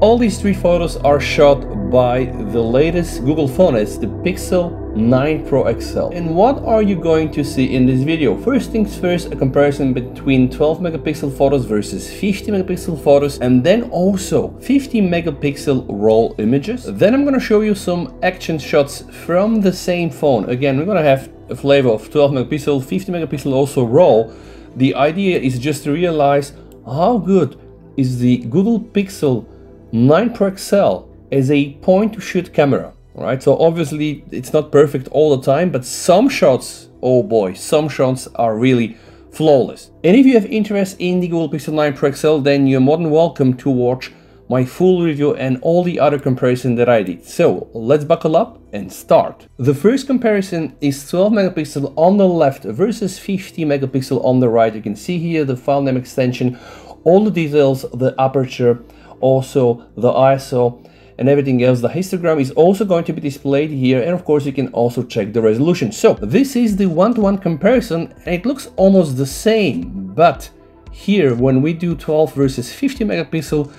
All these three photos are shot by the latest Google phone. It's the Pixel 9 Pro XL. And what are you going to see in this video? First things first, a comparison between 12 megapixel photos versus 50 megapixel photos, and then also 50 megapixel raw images. Then I'm gonna show you some action shots from the same phone. Again, we're gonna have a flavor of 12 megapixel, 50 megapixel also raw. The idea is just to realize how good is the Google Pixel 9 Pro XL as a point-to-shoot camera, right? So obviously it's not perfect all the time, but some shots, oh boy, some shots are really flawless. And if you have interest in the Google Pixel 9 Pro XL, then you're more than welcome to watch my full review and all the other comparison that I did. So let's buckle up and start. The first comparison is 12 megapixel on the left versus 50 megapixel on the right. You can see here the file name extension, all the details, the aperture, also the ISO and everything else. The histogram is also going to be displayed here, and of course you can also check the resolution. So this is the one-to-one comparison, and it looks almost the same, but here when we do 12 versus 50 megapixel,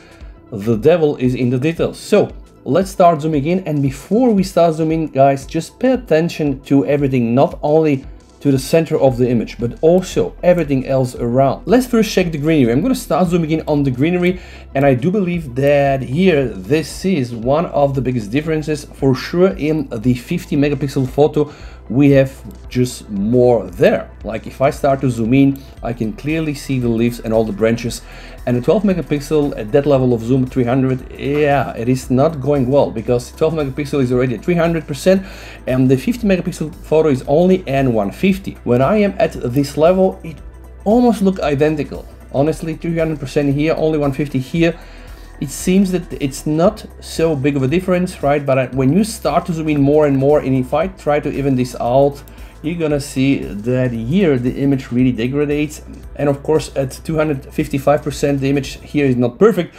the devil is in the details. So let's start zooming in, and before we start zooming in, guys, just pay attention to everything, not only to the center of the image, but also everything else around. Let's first check the greenery. I'm gonna start zooming in on the greenery, and I do believe that here, this is one of the biggest differences for sure. In the 50 megapixel photo, we have just more there. Like if I start to zoom in, I can clearly see the leaves and all the branches, and the 12 megapixel at that level of zoom 300, yeah, it is not going well, because 12 megapixel is already at 300% and the 50 megapixel photo is only N150. When I am at this level, it almost looks identical. Honestly, 300% here, only 150 here. It seems that it's not so big of a difference, right? But when you start to zoom in more and more, and if I try to even this out, you're gonna see that here the image really degrades. And of course at 255% the image here is not perfect,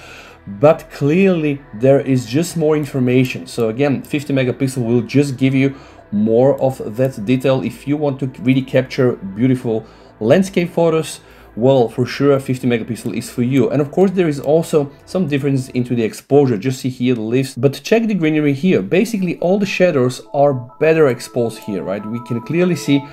but clearly there is just more information. So again, 50 megapixel will just give you more of that detail. If you want to really capture beautiful landscape photos, well, for sure 50 megapixel is for you. And of course there is also some difference into the exposure. Just see here the leaves, but check the greenery here. Basically all the shadows are better exposed here, right? We can clearly see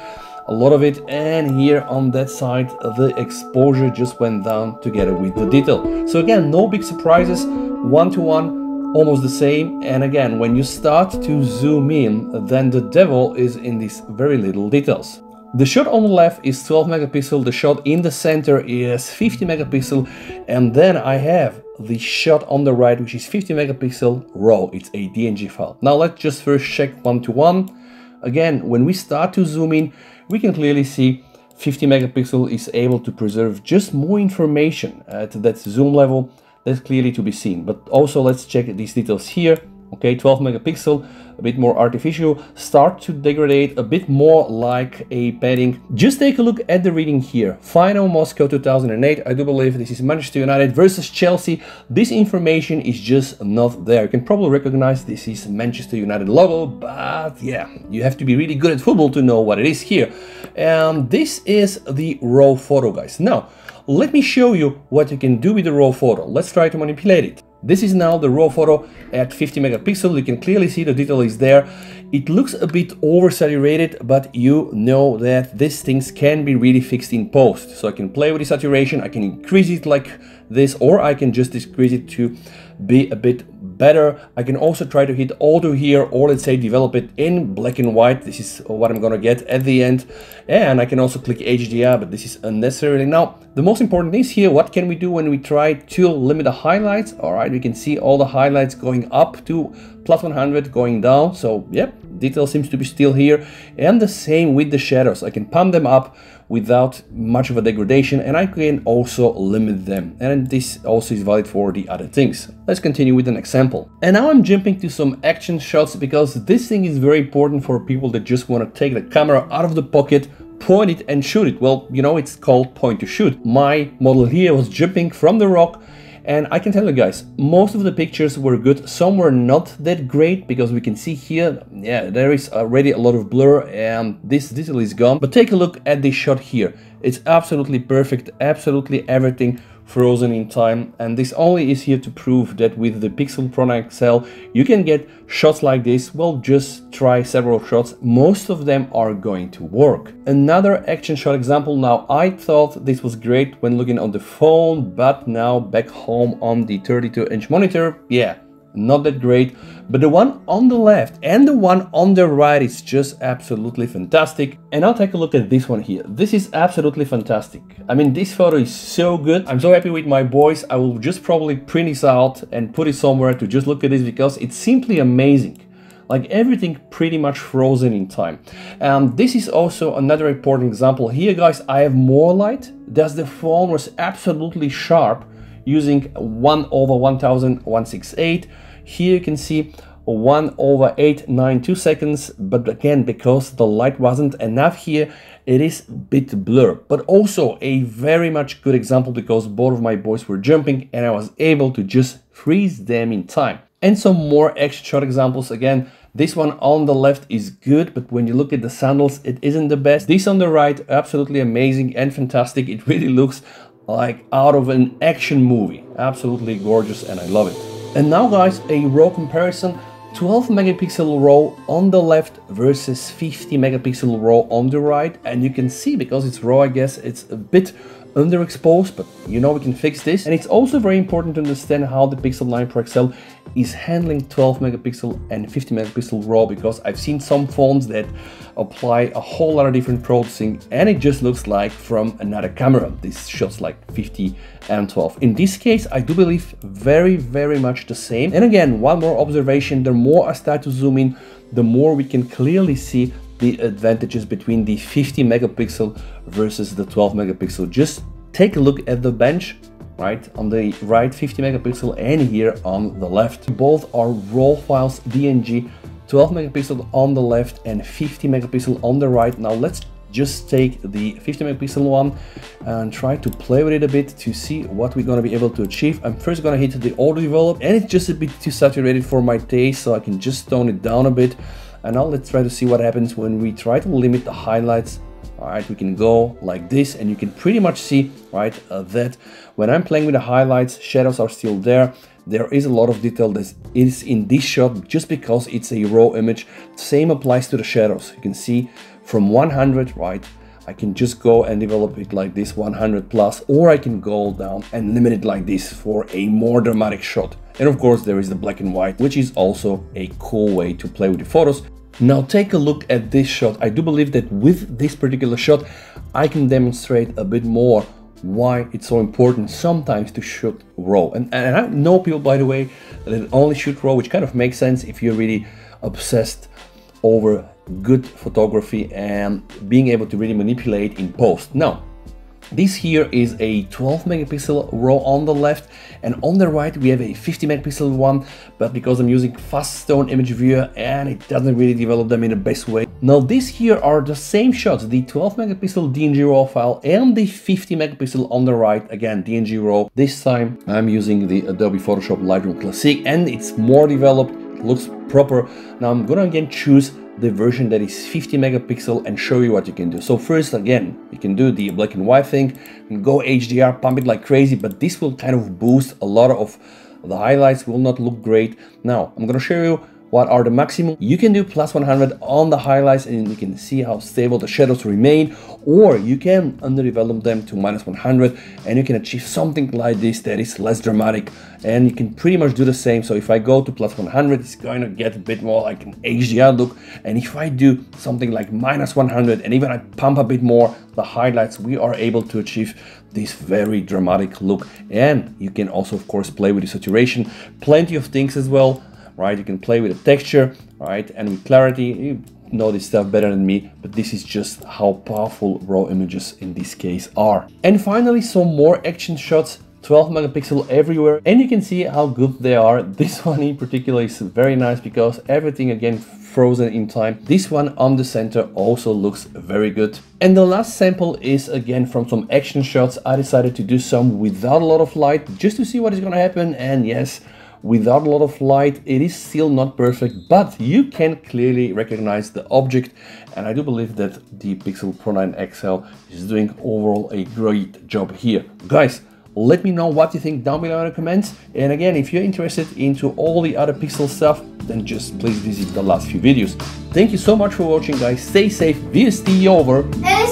a lot of it, and here on that side the exposure just went down together with the detail. So again, no big surprises, one-to-one almost the same. And again, when you start to zoom in, then the devil is in these very little details. The shot on the left is 12 megapixel, the shot in the center is 50 megapixel, and then I have the shot on the right, which is 50 megapixel raw. It's a DNG file. Now let's just first check one-to-one. Again, when we start to zoom in, we can clearly see 50 megapixel is able to preserve just more information at that zoom level. That's clearly to be seen. But also let's check these details here. Okay, 12 megapixel, a bit more artificial, start to degrade a bit more like a padding. Just take a look at the reading here. Final Moscow 2008, I do believe this is Manchester United versus Chelsea. This information is just not there. You can probably recognize this is Manchester United logo, but yeah, you have to be really good at football to know what it is here. And this is the raw photo, guys. Now, let me show you what you can do with the raw photo. Let's try to manipulate it. This is now the raw photo at 50 megapixel. You can clearly see the detail is there. It looks a bit oversaturated, but you know that these things can be really fixed in post. So I can play with the saturation, I can increase it like this, or I can just decrease it to be a bit better. I can also try to hit auto here, or let's say develop it in black and white. This is what I'm gonna get at the end. And I can also click HDR, but this is unnecessary. Now, the most important is here, what can we do when we try to limit the highlights? All right, we can see all the highlights going up to +100, going down. So yep, detail seems to be still here. And the same with the shadows. I can pump them up without much of a degradation, and I can also limit them. And this also is valid for the other things. Let's continue with an example. And now I'm jumping to some action shots, because this thing is very important for people that just want to take the camera out of the pocket, point it and shoot it. Well, you know, it's called point to shoot. My model here was jumping from the rock, and I can tell you guys, most of the pictures were good, some were not that great, because we can see here, yeah, there is already a lot of blur and this detail is gone. But take a look at this shot here. It's absolutely perfect, absolutely everything frozen in time, and this only is here to prove that with the Pixel 9 XL you can get shots like this. Well, just try several shots, most of them are going to work. Another action shot example. Now, I thought this was great when looking on the phone, but now back home on the 32-inch monitor, yeah, not that great. But the one on the left and the one on the right is just absolutely fantastic. And now take a look at this one here. This is absolutely fantastic. I mean, this photo is so good. I'm so happy with my boys. I will just probably print this out and put it somewhere to just look at this, because it's simply amazing. Like, everything pretty much frozen in time. This is also another important example. Here, guys, I have more light. Thus, the phone was absolutely sharp using 1/1,168. Here you can see 1/892 seconds, but again, because the light wasn't enough here, it is a bit blurred. But also a very much good example, because both of my boys were jumping and I was able to just freeze them in time. And some more action shot examples. Again, this one on the left is good, but when you look at the sandals, it isn't the best. This on the right, absolutely amazing and fantastic. It really looks like out of an action movie. Absolutely gorgeous, and I love it. And now, guys, a raw comparison. 12 megapixel raw on the left versus 50 megapixel raw on the right. And you can see, because it's raw, I guess it's a bit underexposed, but you know we can fix this. And it's also very important to understand how the Pixel 9 Pro XL is handling 12 megapixel and 50 megapixel raw, because I've seen some phones that apply a whole lot of different processing and it just looks like from another camera. These shots like 50 and 12. In this case, I do believe very much the same. And again, one more observation: the more I start to zoom in, the more we can clearly see the advantages between the 50 megapixel versus the 12 megapixel. Just take a look at the bench, right? On the right, 50 megapixel, and here on the left. Both are raw files, DNG, 12 megapixel on the left and 50 megapixel on the right. Now let's just take the 50 megapixel one and try to play with it a bit to see what we're gonna be able to achieve. I'm first gonna hit the auto develop, and it's just a bit too saturated for my taste, so I can just tone it down a bit. And now let's try to see what happens when we try to limit the highlights. All right, we can go like this, and you can pretty much see, right, that when I'm playing with the highlights, shadows are still there. There is a lot of detail that is in this shot just because it's a raw image. Same applies to the shadows. You can see from 100, right, I can just go and develop it like this, 100 plus, or I can go down and limit it like this for a more dramatic shot. And of course, there is the black and white, which is also a cool way to play with the photos. Now take a look at this shot. I do believe that with this particular shot, I can demonstrate a bit more why it's so important sometimes to shoot raw. And I know people, by the way, that only shoot raw, which kind of makes sense if you're really obsessed over good photography and being able to really manipulate in post. Now, this here is a 12 megapixel raw on the left, and on the right we have a 50 megapixel one, but because I'm using FastStone image viewer and it doesn't really develop them in the best way. Now these here are the same shots, the 12 megapixel DNG raw file and the 50 megapixel on the right, again DNG raw. This time I'm using the Adobe Photoshop Lightroom Classic, and it's more developed, looks proper. Now I'm gonna again choose the version that is 50 megapixel and show you what you can do. So first, again, you can do the black and white thing and go HDR, pump it like crazy, but this will kind of boost a lot of the highlights, will not look great. Now I'm gonna show you what are the maximum you can do, plus 100 on the highlights, and you can see how stable the shadows remain, or you can underdevelop them to minus 100 and you can achieve something like this that is less dramatic. And you can pretty much do the same. So if I go to plus 100, it's going to get a bit more like an HDR look, and if I do something like minus 100 and even I pump a bit more the highlights, we are able to achieve this very dramatic look. And you can also, of course, play with the saturation, plenty of things as well, right? You can play with the texture, right, and with clarity. You know this stuff better than me, but this is just how powerful raw images in this case are. And finally, some more action shots, 12 megapixel everywhere, and you can see how good they are. This one in particular is very nice because everything again frozen in time. This one on the center also looks very good. And the last sample is again from some action shots. I decided to do some without a lot of light just to see what is going to happen. And yes, without a lot of light, it is still not perfect, but you can clearly recognize the object, and I do believe that the Pixel Pro 9 XL is doing overall a great job here. Guys, Let me know what you think down below in the comments. And again, if you're interested into all the other Pixel stuff, then just please visit the last few videos. Thank you so much for watching, guys. Stay safe. VST over.